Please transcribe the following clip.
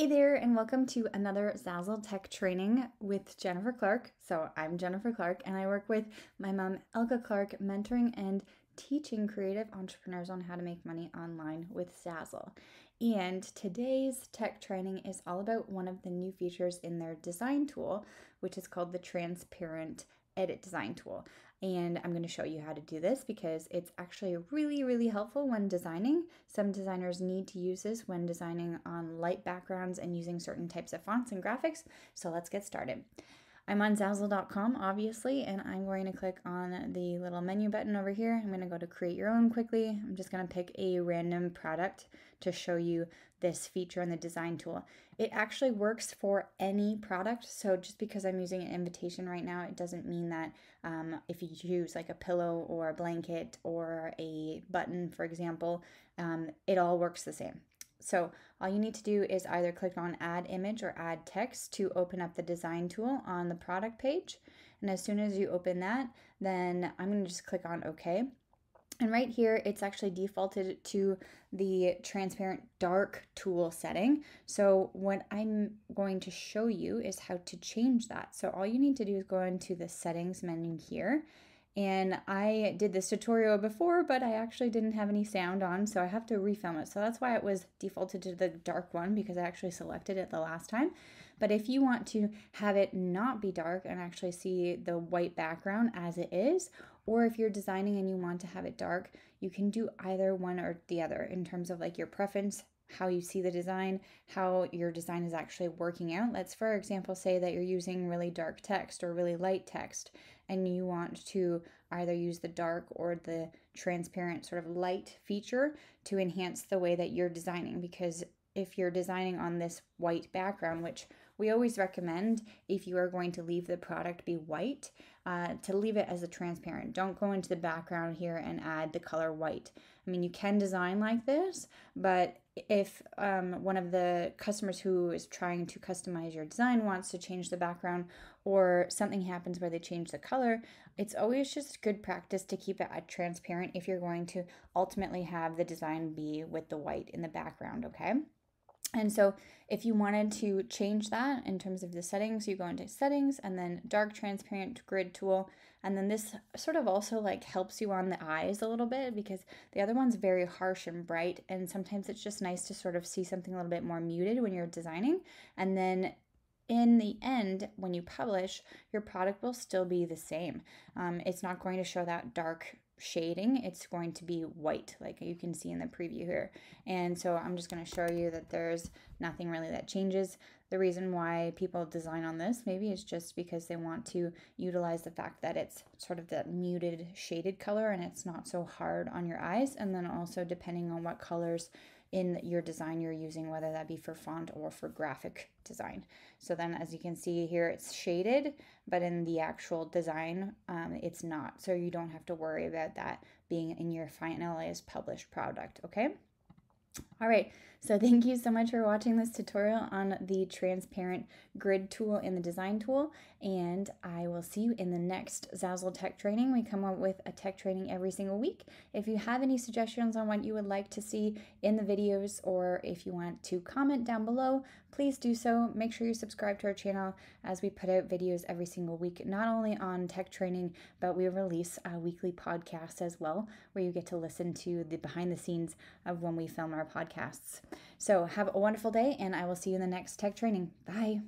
Hey there, and welcome to another Zazzle Tech Training with Jennifer Clark. So I'm Jennifer Clark, and I work with my mom, Elka Clark, mentoring and teaching creative entrepreneurs on how to make money online with Zazzle. And today's tech training is all about one of the new features in their design tool, which is called the Transparent Edit Design Tool. And I'm going to show you how to do this because it's actually really helpful when designing. Some designers need to use this when designing on light backgrounds and using certain types of fonts and graphics. So let's get started. I'm on Zazzle.com, obviously, and I'm going to click on the little menu button over here. I'm going to go to create your own quickly. I'm just going to pick a random product to show you this feature in the design tool. It actually works for any product. So just because I'm using an invitation right now, it doesn't mean that if you use like a pillow or a blanket or a button, for example, it all works the same. So all you need to do is either click on add image or add text to open up the design tool on the product page. And as soon as you open that, then I'm going to just click on OK. And right here, it's actually defaulted to the transparent dark tool setting. So what I'm going to show you is how to change that. So all you need to do is go into the settings menu here. And I did this tutorial before, but I actually didn't have any sound on, so I have to refilm it. So that's why it was defaulted to the dark one, because I actually selected it the last time. But if you want to have it not be dark and actually see the white background as it is, or if you're designing and you want to have it dark, you can do either one or the other in terms of like your preference, how you see the design, how your design is actually working out. Let's, for example, say that you're using really dark text or really light text, and you want to either use the dark or the transparent sort of light feature to enhance the way that you're designing. Because if you're designing on this white background, which we always recommend, if you are going to leave the product be white, to leave it as a transparent. Don't go into the background here and add the color white. I mean, you can design like this, but if one of the customers who is trying to customize your design wants to change the background, or something happens where they change the color, it's always just good practice to keep it transparent if you're going to ultimately have the design be with the white in the background, okay? And so if you wanted to change that in terms of the settings, you go into settings and then dark transparent grid tool. And then this sort of also like helps you on the eyes a little bit, because the other one's very harsh and bright. And sometimes it's just nice to sort of see something a little bit more muted when you're designing. And then in the end, when you publish, your product will still be the same. It's not going to show that dark shading, it's going to be white, like you can see in the preview here. And so I'm just going to show you that there's nothing really that changes. The reason why people design on this maybe is just because they want to utilize the fact that it's sort of that muted shaded color and it's not so hard on your eyes. And then also depending on what colors in your design you're using, whether that be for font or for graphic design. So then as you can see here, it's shaded, but in the actual design, it's not. So you don't have to worry about that being in your finalized published product, okay? All right, so thank you so much for watching this tutorial on the transparent grid tool in the design tool, and I will see you in the next Zazzle Tech Training. We come up with a tech training every single week. If you have any suggestions on what you would like to see in the videos, or if you want to comment down below, please do so. Make sure you subscribe to our channel as we put out videos every single week, not only on tech training, but we release a weekly podcast as well, where you get to listen to the behind the scenes of when we film our podcasts. So have a wonderful day, and I will see you in the next tech training. Bye.